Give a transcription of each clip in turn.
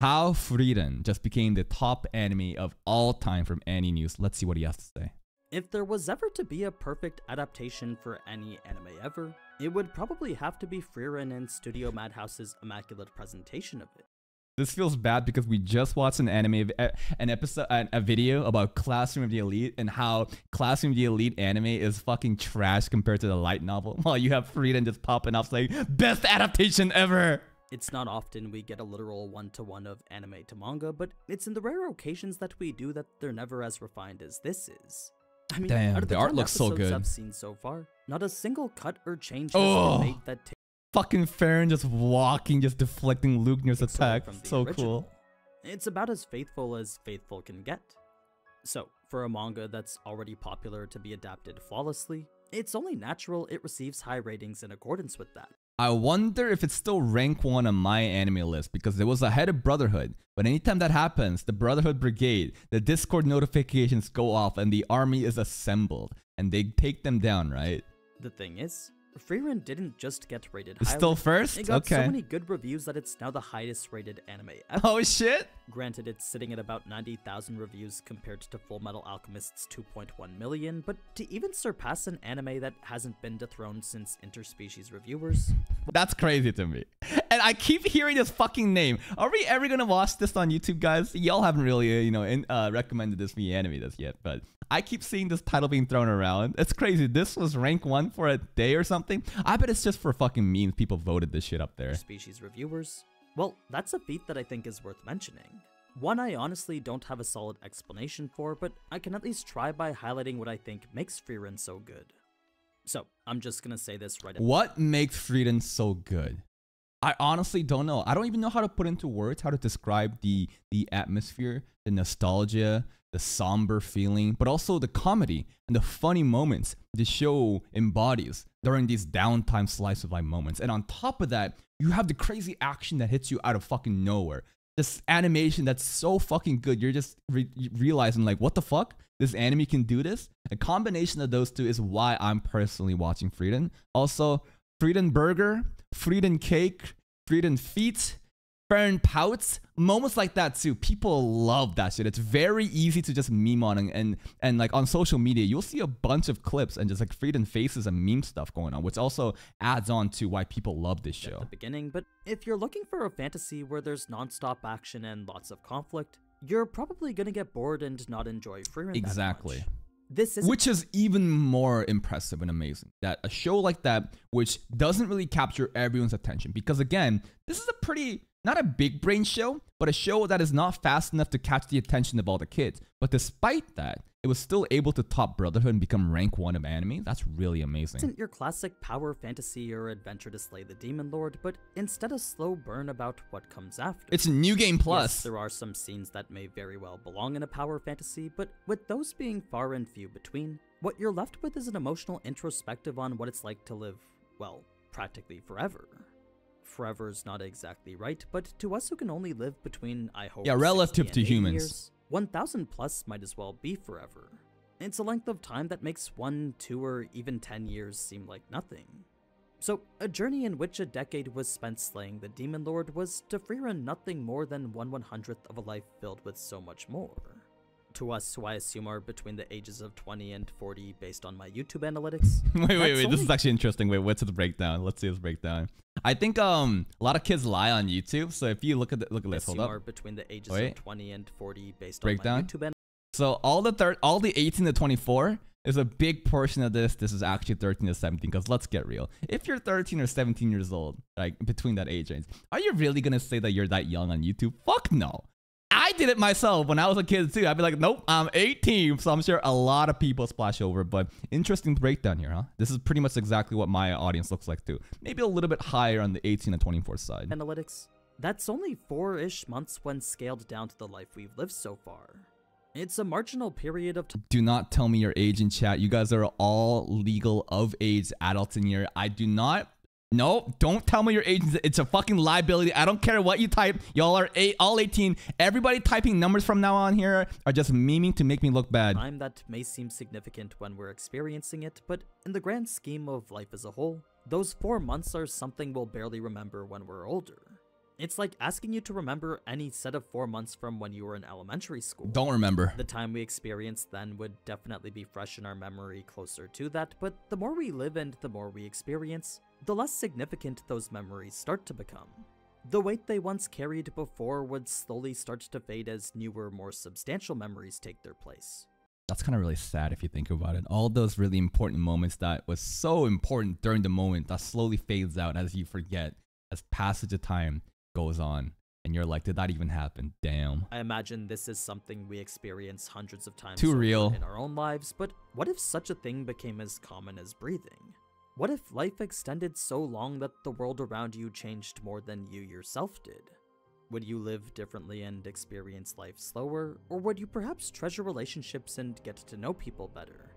How Frieren just became the top anime of all time from AniNews. Let's see what he has to say. If there was ever to be a perfect adaptation for any anime ever, it would probably have to be Frieren and Studio Madhouse's immaculate presentation of it. This feels bad because we just watched an anime, a video about Classroom of the Elite and how Classroom of the Elite anime is fucking trash compared to the light novel. While you have Frieren just popping off saying, best adaptation ever! It's not often we get a literal one-to-one of anime to manga, but it's in the rare occasions that we do that they're never as refined as this is. I mean, damn, out of the art looks so good. I've seen so far, not a single cut or change has been made that fucking Frieren just walking, just deflecting Lugner's attack. So original. Cool. It's about as faithful can get. So, for a manga that's already popular to be adapted flawlessly, it's only natural it receives high ratings in accordance with that. I wonder if it's still rank 1 on my anime list because it was ahead of Brotherhood. But anytime that happens, the Brotherhood Brigade, the Discord notifications go off and the army is assembled. And they take them down, right? The thing is, Frieren didn't just get rated highly. It's still first? It got so many good reviews that it's now the highest rated anime ever. Oh shit! Granted, it's sitting at about 90,000 reviews compared to Fullmetal Alchemist's 2.1 million, but to even surpass an anime that hasn't been dethroned since Interspecies Reviewers... That's crazy to me. And I keep hearing this fucking name. Are we ever gonna watch this on YouTube, guys? Y'all haven't really, you know, recommended this via anime this yet, but I keep seeing this title being thrown around. It's crazy. This was rank 1 for a day or something. I bet it's just for fucking memes. People voted this shit up there. Species Reviewers. Well, that's a feat that I think is worth mentioning. One I honestly don't have a solid explanation for, but I can at least try by highlighting what I think makes Frieren so good. So, I'm just gonna say this right away. What makes Frieren so good? I honestly don't know. I don't even know how to put into words how to describe the atmosphere, the nostalgia, the somber feeling, but also the comedy and the funny moments the show embodies during these downtime slice of life moments. And on top of that, you have the crazy action that hits you out of fucking nowhere. This animation that's so fucking good, you're just realizing like, what the fuck? This anime can do this? A combination of those two is why I'm personally watching Frieren. Also, Frieren Burger, Frieren Cake, Frieren Feet, Frieren Pouts, moments like that too. People love that shit. It's very easy to just meme on and like on social media, you'll see a bunch of clips and just like Frieren faces and meme stuff going on, which also adds on to why people love this show. At the beginning, but if you're looking for a fantasy where there's nonstop action and lots of conflict, you're probably gonna get bored and not enjoy Frieren exactly. That much. This which is even more impressive and amazing that a show like that, which doesn't really capture everyone's attention, because again, this is a pretty, not a big brain show, but a show that is not fast enough to catch the attention of all the kids. But despite that, it was still able to top Brotherhood and become rank 1 of anime. That's really amazing. Isn't your classic power fantasy or adventure to slay the demon lord, but instead a slow burn about what comes after. It's a new game plus. Yes, there are some scenes that may very well belong in a power fantasy, but with those being far and few between, what you're left with is an emotional introspective on what it's like to live, well, practically forever. Forever's not exactly right, but to us who can only live between, I hope, yeah, relative to humans, years, 1,000 plus might as well be forever. It's a length of time that makes 1, 2, or even 10 years seem like nothing. So, a journey in which a decade was spent slaying the demon lord was to Frieren nothing more than 1/100th of a life filled with so much more. To us, who I assume are between the ages of 20 and 40 based on my YouTube analytics. wait, this is actually interesting. Wait, what's the breakdown? Let's see this breakdown. I think a lot of kids lie on YouTube. So if you look at this, hold up. Are between the ages of 20 and 40 based on my YouTube analytics. So all the 18 to 24 is a big portion of this. This is actually 13 to 17 because let's get real. If you're 13 or 17 years old, like between that age range, are you really going to say that you're that young on YouTube? Fuck no. I did it myself when I was a kid too. I'd be like, nope, I'm 18. So I'm sure a lot of people splash over, but interesting breakdown here, huh? This is pretty much exactly what my audience looks like too. Maybe a little bit higher on the 18 to 24 side. Analytics. That's only 4-ish months when scaled down to the life we've lived so far. It's a marginal period of time. Do not tell me your age in chat. You guys are all legal of age adults in here. I do not. No, don't tell me your age. It's a fucking liability. I don't care what you type. Y'all are all 18. Everybody typing numbers from now on here are just memeing to make me look bad. Time that may seem significant when we're experiencing it, but in the grand scheme of life as a whole, those 4 months are something we'll barely remember when we're older. It's like asking you to remember any set of 4 months from when you were in elementary school. Don't remember. The time we experienced then would definitely be fresh in our memory closer to that, but the more we live and the more we experience, the less significant those memories start to become. The weight they once carried before would slowly start to fade as newer, more substantial memories take their place. That's kind of really sad if you think about it. All those really important moments that was so important during the moment that slowly fades out as you forget, as passage of time goes on. And you're like, did that even happen? Damn. I imagine this is something we experience hundreds of times in our own lives, but what if such a thing became as common as breathing? What if life extended so long that the world around you changed more than you yourself did? Would you live differently and experience life slower? Or would you perhaps treasure relationships and get to know people better?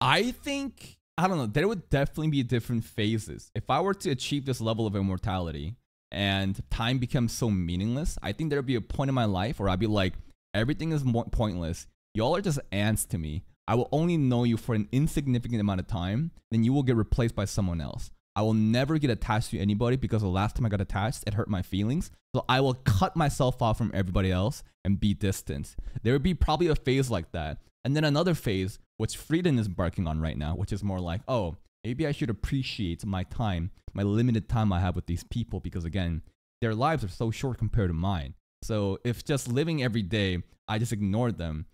I think, I don't know, there would definitely be different phases. If I were to achieve this level of immortality and time becomes so meaningless, I think there'd be a point in my life where I'd be like, everything is pointless. Y'all are just ants to me. I will only know you for an insignificant amount of time, then you will get replaced by someone else. I will never get attached to anybody because the last time I got attached, it hurt my feelings. So I will cut myself off from everybody else and be distant. There would be probably a phase like that. And then another phase, which Frieren is embarking on right now, which is more like, oh, maybe I should appreciate my time, my limited time I have with these people, because again, their lives are so short compared to mine. So if just living every day, I just ignored them,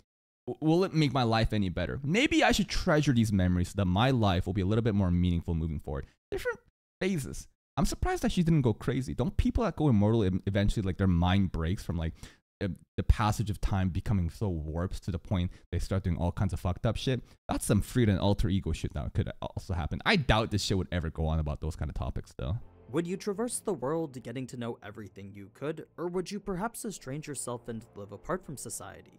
will it make my life any better? Maybe I should treasure these memories so that my life will be a little bit more meaningful moving forward. Different phases. I'm surprised that she didn't go crazy. Don't people that go immortal eventually, like, their mind breaks from, like, the passage of time becoming so warped to the point they start doing all kinds of fucked up shit? That's some Frieren alter ego shit that could also happen. I doubt this shit would ever go on about those kind of topics, though. Would you traverse the world getting to know everything you could, or would you perhaps estrange yourself and live apart from society?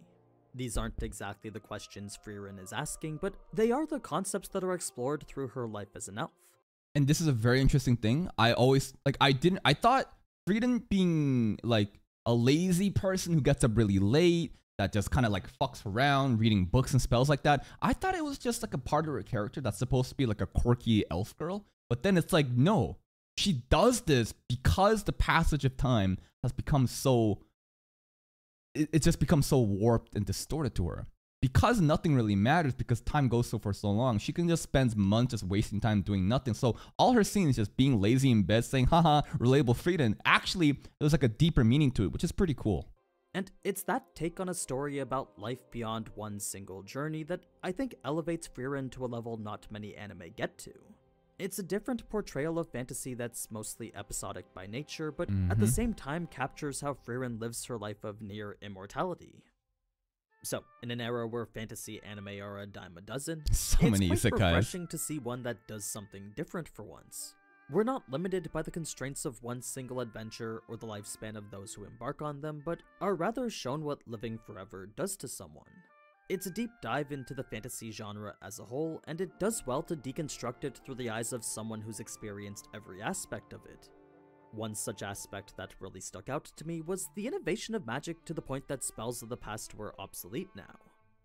These aren't exactly the questions Frieren is asking, but they are the concepts that are explored through her life as an elf. And this is a very interesting thing. I always, like, I thought Frieren being, like, a lazy person who gets up really late, that just kind of, like, fucks around, reading books and spells like that. I thought it was just, like, a part of her character that's supposed to be, like, a quirky elf girl. But then it's like, no, she does this because the passage of time has become so... It just becomes so warped and distorted to her. Because nothing really matters, because time goes for so long, she can just spend months just wasting time doing nothing. So all her scene is just being lazy in bed saying, haha, relatable Frieren. Actually, there's like a deeper meaning to it, which is pretty cool. And it's that take on a story about life beyond one single journey that I think elevates Frieren to a level not many anime get to. It's a different portrayal of fantasy that's mostly episodic by nature, but at the same time captures how Frieren lives her life of near immortality. So, in an era where fantasy anime are a dime a dozen, it's quite refreshing to see one that does something different for once. We're not limited by the constraints of one single adventure or the lifespan of those who embark on them, but are rather shown what living forever does to someone. It's a deep dive into the fantasy genre as a whole, and it does well to deconstruct it through the eyes of someone who's experienced every aspect of it. One such aspect that really stuck out to me was the innovation of magic to the point that spells of the past were obsolete now.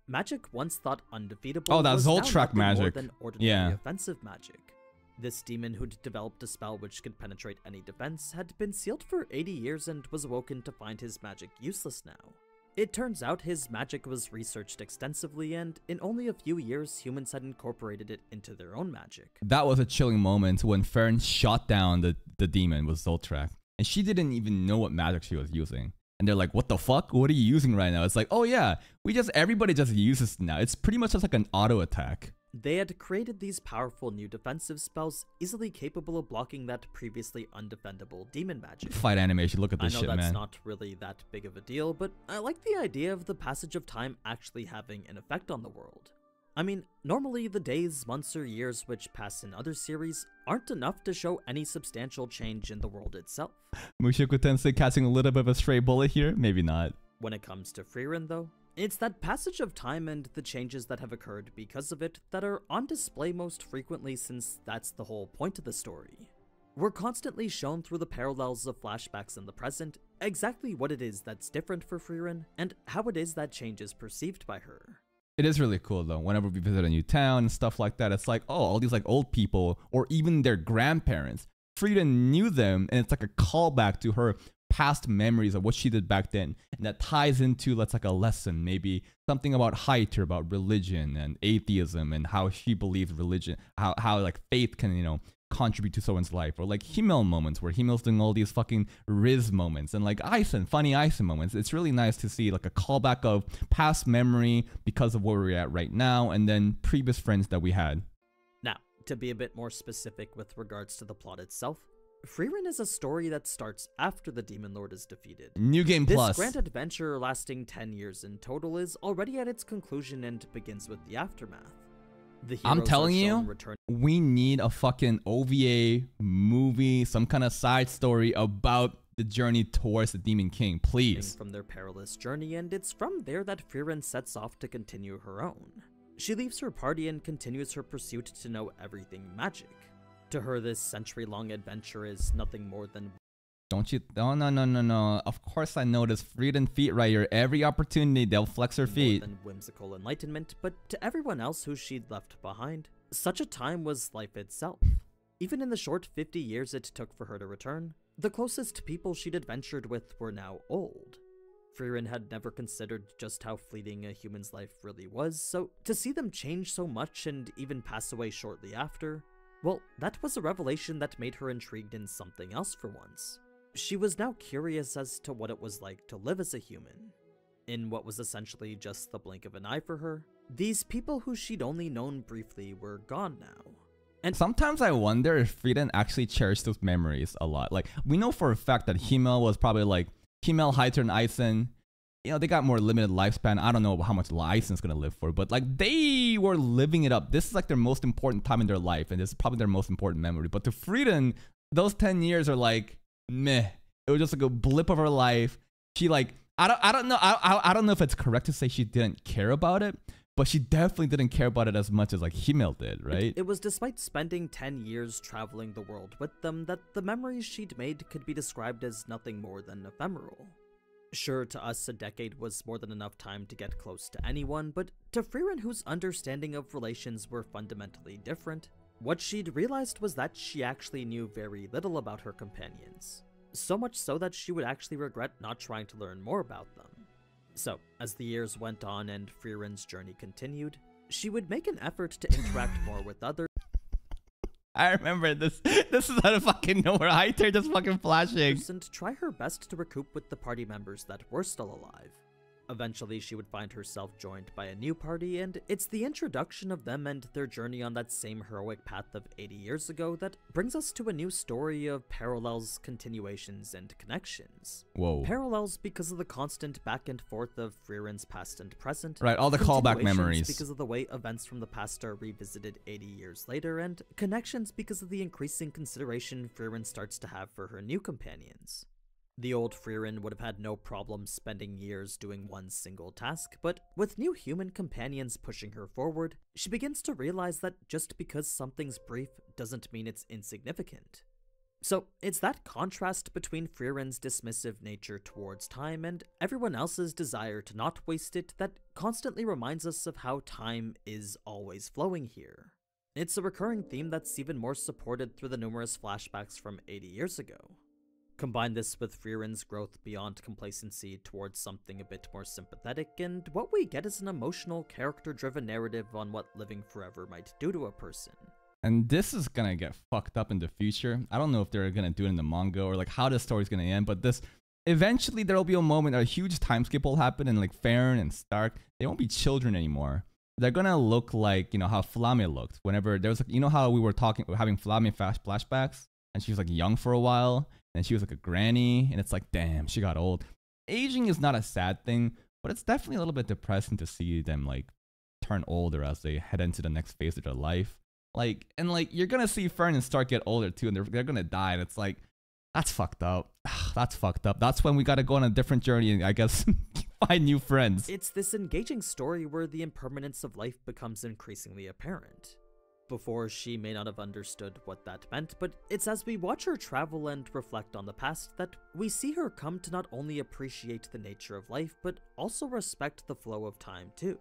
Magic once thought undefeatable was now nothing more than ordinary offensive magic. This demon who'd developed a spell which could penetrate any defense had been sealed for 80 years and was awoken to find his magic useless now. It turns out his magic was researched extensively, and in only a few years, humans had incorporated it into their own magic. That was a chilling moment when Fern shot down the demon with Zoltrak, and she didn't even know what magic she was using. And they're like, what the fuck? What are you using right now? It's like, oh yeah, everybody just uses it now. It's pretty much just like an auto attack. They had created these powerful new defensive spells, easily capable of blocking that previously undefendable demon magic. Fight animation, look at this shit, man. I know that's not really that big of a deal, but I like the idea of the passage of time actually having an effect on the world. I mean, normally the days, months, or years which pass in other series aren't enough to show any substantial change in the world itself. Mushoku Tensei catching a little bit of a stray bullet here? Maybe not. When it comes to Frieren, though, it's that passage of time and the changes that have occurred because of it that are on display most frequently, since that's the whole point of the story. We're constantly shown through the parallels of flashbacks in the present exactly what it is that's different for Frieren and how it is that change is perceived by her. It is really cool though, whenever we visit a new town and stuff like that, it's like, oh, all these like old people or even their grandparents, Frieren knew them, and it's like a callback to her past memories of what she did back then, and that ties into, let's like a lesson, maybe something about height or about religion and atheism and how she believes religion, how like faith can, you know, contribute to someone's life, or like Himmel moments where Himmel's doing all these fucking Riz moments and like Aizen, funny Aizen moments. It's really nice to see like a callback of past memory because of where we're at right now and then previous friends that we had. Now, to be a bit more specific with regards to the plot itself, Frieren is a story that starts after the Demon Lord is defeated. New Game Plus. This grand adventure lasting 10 years in total is already at its conclusion and begins with the aftermath. I'm telling you, we need a fucking OVA movie, some kind of side story about the journey towards the Demon King, please. From their perilous journey, and it's from there that Frieren sets off to continue her own. She leaves her party and continues her pursuit to know everything magic. To her, this century-long adventure is nothing more than... Don't you... Oh, no, no, no, no. Of course I notice Frieren feet right here. Every opportunity, they'll flex her feet. More than whimsical enlightenment, but to everyone else who she'd left behind, such a time was life itself. Even in the short 50 years it took for her to return, the closest people she'd adventured with were now old. Frieren had never considered just how fleeting a human's life really was, so to see them change so much and even pass away shortly after... Well, that was a revelation that made her intrigued in something else for once. She was now curious as to what it was like to live as a human. In what was essentially just the blink of an eye for her, these people who she'd only known briefly were gone now. And sometimes I wonder if Frieren actually cherished those memories a lot. Like, we know for a fact that Himmel was probably like, Himmel, Heiter, and Aizen, you know, they got more limited lifespan. I don't know how much Aizen's gonna live for, but like they were living it up. This is like their most important time in their life, and this is probably their most important memory. But to Frieren, those 10 years are like meh. It was just like a blip of her life. She like I don't know. I don't know if it's correct to say she didn't care about it, but she definitely didn't care about it as much as like Himmel did, right? It was despite spending 10 years traveling the world with them that the memories she'd made could be described as nothing more than ephemeral. Sure, to us, a decade was more than enough time to get close to anyone, but to Frieren, whose understanding of relations were fundamentally different, what she'd realized was that she actually knew very little about her companions. So much so that she would actually regret not trying to learn more about them. So, as the years went on and Frieren's journey continued, she would make an effort to interact more with others. I remember this. This is out of fucking nowhere. Heiter just fucking flashing. And try her best to recoup with the party members that were still alive. Eventually, she would find herself joined by a new party, and it's the introduction of them and their journey on that same heroic path of 80 years ago that brings us to a new story of parallels, continuations, and connections. Whoa. Parallels because of the constant back and forth of Frieren's past and present. Right, all the callback memories. Because of the way events from the past are revisited 80 years later, and connections because of the increasing consideration Frieren starts to have for her new companions. The old Frieren would have had no problem spending years doing one single task, but with new human companions pushing her forward, she begins to realize that just because something's brief doesn't mean it's insignificant. So it's that contrast between Frieren's dismissive nature towards time and everyone else's desire to not waste it that constantly reminds us of how time is always flowing here. It's a recurring theme that's even more supported through the numerous flashbacks from 80 years ago. Combine this with Frieren's growth beyond complacency towards something a bit more sympathetic, and what we get is an emotional, character-driven narrative on what living forever might do to a person. And this is gonna get fucked up in the future. I don't know if they're gonna do it in the manga or like how this story's gonna end, but this eventually there'll be a moment, a huge time skip will happen, and like Farron and Stark, they won't be children anymore. They're gonna look like, you know, how Flamme looked whenever there was like, you know how we were talking, having Flamme flashbacks, and she was like young for a while. And she was like a granny, and it's like, damn, she got old. Aging is not a sad thing, but it's definitely a little bit depressing to see them like turn older as they head into the next phase of their life. Like, and like, you're gonna see Fern and Stark get older too, and they're gonna die, and it's like, that's fucked up. That's fucked up. That's when we gotta go on a different journey and I guess find new friends. It's this engaging story where the impermanence of life becomes increasingly apparent. Before, she may not have understood what that meant, but it's as we watch her travel and reflect on the past that we see her come to not only appreciate the nature of life, but also respect the flow of time too.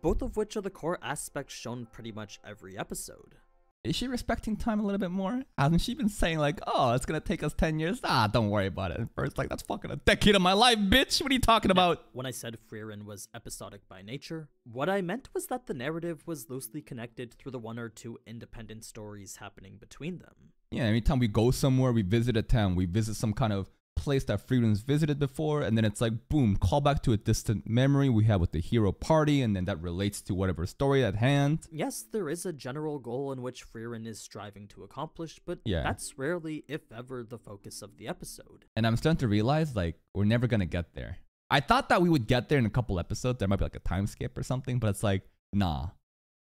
Both of which are the core aspects shown pretty much every episode. Is she respecting time a little bit more? Hasn't she been saying like, oh, it's gonna take us 10 years? Ah, don't worry about it. And Frierin's like, that's fucking a decade of my life, bitch. What are you talking about? When I said Frieren was episodic by nature, what I meant was that the narrative was loosely connected through the one or two independent stories happening between them. Yeah, every time we go somewhere, we visit a town, we visit some kind of place that Frieren's visited before, and then it's like, boom, call back to a distant memory we have with the hero party, and then that relates to whatever story at hand. Yes, there is a general goal in which Frieren is striving to accomplish, but that's rarely, if ever, the focus of the episode. And I'm starting to realize, like, we're never gonna get there. I thought that we would get there in a couple episodes, there might be like a time skip or something, but it's like, nah.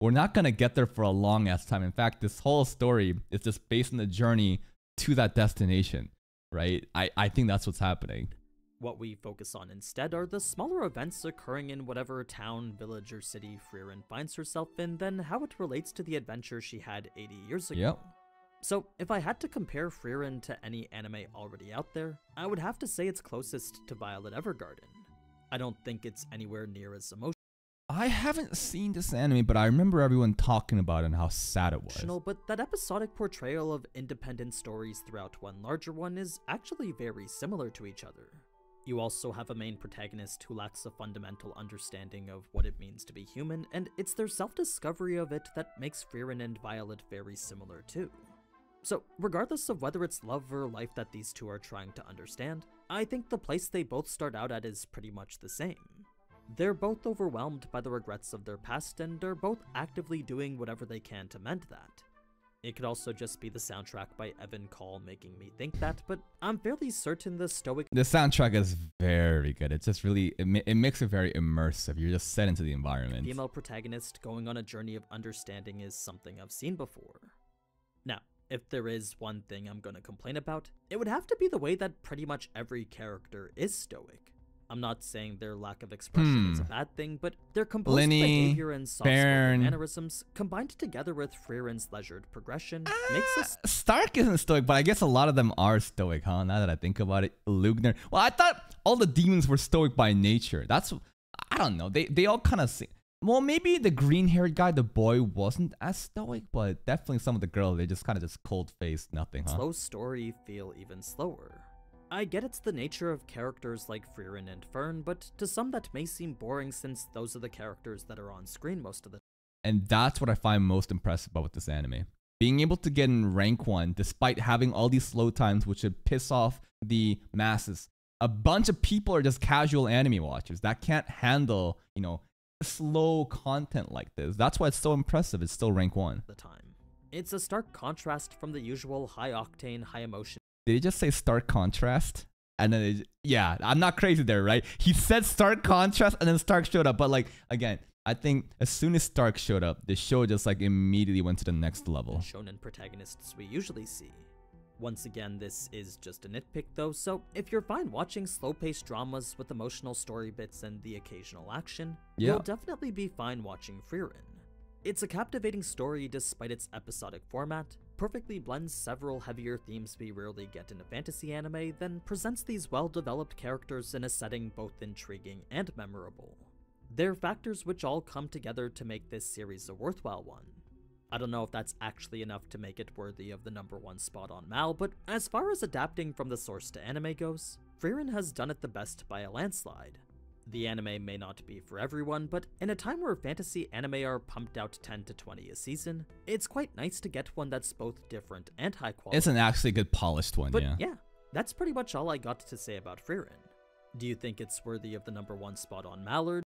We're not gonna get there for a long ass time. In fact, this whole story is just based on the journey to that destination. Right? I think that's what's happening. What we focus on instead are the smaller events occurring in whatever town, village, or city Frieren finds herself in, then how it relates to the adventure she had 80 years ago. Yep. So, if I had to compare Frieren to any anime already out there, I would have to say it's closest to Violet Evergarden. I don't think it's anywhere near as emotional. I haven't seen this anime, but I remember everyone talking about it and how sad it was. But that episodic portrayal of independent stories throughout one larger one is actually very similar to each other. You also have a main protagonist who lacks a fundamental understanding of what it means to be human, and it's their self-discovery of it that makes Frieren and Violet very similar too. So, regardless of whether it's love or life that these two are trying to understand, I think the place they both start out at is pretty much the same. They're both overwhelmed by the regrets of their past, and they're both actively doing whatever they can to mend that. It could also just be the soundtrack by Evan Call making me think that, but I'm fairly certain the stoic— The soundtrack is very good. It's just really, it makes it very immersive. You're just set into the environment. Female protagonist going on a journey of understanding is something I've seen before. Now, if there is one thing I'm gonna complain about, it would have to be the way that pretty much every character is stoic. I'm not saying their lack of expression is a bad thing, but their composed behavior and soft mannerisms combined together with Frieren's leisured progression makes us— Stark isn't stoic, but I guess a lot of them are stoic, huh? Now that I think about it, Lugner. Well, I thought all the demons were stoic by nature. That's— I don't know. They all kind of seem— well, maybe the green-haired guy, the boy, wasn't as stoic, but definitely some of the girls, they just kind of just cold-faced nothing, huh? Slow story feel even slower. I get it's the nature of characters like Frieren and Fern, but to some that may seem boring since those are the characters that are on screen most of the time. And that's what I find most impressive about this anime. Being able to get in rank 1 despite having all these slow times which would piss off the masses. A bunch of people are just casual anime watchers that can't handle, you know, slow content like this. That's why it's so impressive. It's still rank 1. It's a stark contrast from the usual high-octane, high-emotion. Did he just say stark contrast? And then, yeah, I'm not crazy there, right? He said stark contrast and then Stark showed up. But like, again, I think as soon as Stark showed up, the show just like immediately went to the next level. Shonen protagonists we usually see. Once again, this is just a nitpick though. So if you're fine watching slow-paced dramas with emotional story bits and the occasional action, you'll definitely be fine watching Frieren. It's a captivating story despite its episodic format, perfectly blends several heavier themes we rarely get in a fantasy anime, then presents these well-developed characters in a setting both intriguing and memorable. They're factors which all come together to make this series a worthwhile one. I don't know if that's actually enough to make it worthy of the #1 spot on MAL, but as far as adapting from the source to anime goes, Frieren has done it the best by a landslide. The anime may not be for everyone, but in a time where fantasy anime are pumped out 10 to 20 a season, it's quite nice to get one that's both different and high quality. It's an actually good polished one, yeah, that's pretty much all I got to say about Frieren. Do you think it's worthy of the #1 spot on MAL?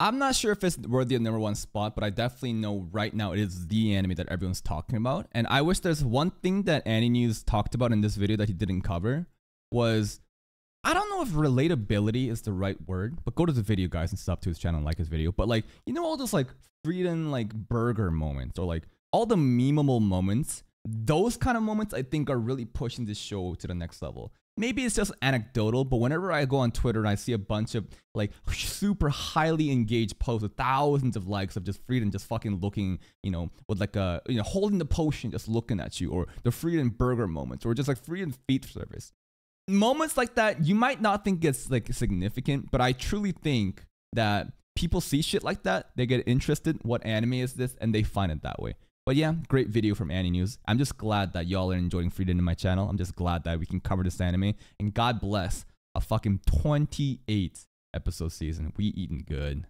I'm not sure if it's worthy of #1 spot, but I definitely know right now it is the anime that everyone's talking about. And I wish there's one thing that AniNews talked about in this video that he didn't cover was... I don't know if relatability is the right word, but go to the video, guys, and sub to his channel and like his video. But like, you know, all those like Frieren like burger moments or like all the memeable moments, those kind of moments I think are really pushing this show to the next level. Maybe it's just anecdotal, but whenever I go on Twitter and I see a bunch of like super highly engaged posts with thousands of likes of just Frieren just fucking looking, you know, with like a, you know, holding the potion, just looking at you, or the Frieren burger moments, or just like Frieren feet service. Moments like that, you might not think it's like significant, but I truly think that people see shit like that, they get interested, what anime is this, and they find it that way. But yeah, great video from AniNews. I'm just glad that y'all are enjoying Frieren in my channel. I'm just glad that we can cover this anime. And God bless a fucking 28 episode season. We eating good.